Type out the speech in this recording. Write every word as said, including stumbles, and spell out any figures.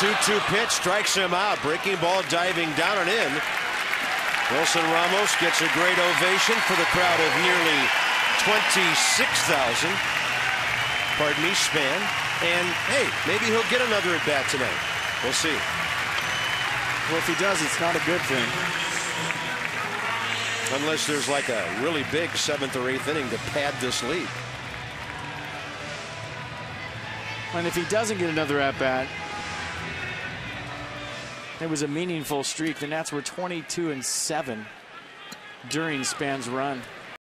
two two pitch strikes him out. Breaking ball diving down and in. Wilson Ramos gets a great ovation for the crowd of nearly twenty-six thousand. Pardon me, Span. And hey, maybe he'll get another at bat tonight. We'll see. Well, if he does, it's not a good thing. Unless there's like a really big seventh or eighth inning to pad this lead. And if he doesn't get another at bat, it was a meaningful streak. The Nats were twenty-two and seven during Span's run.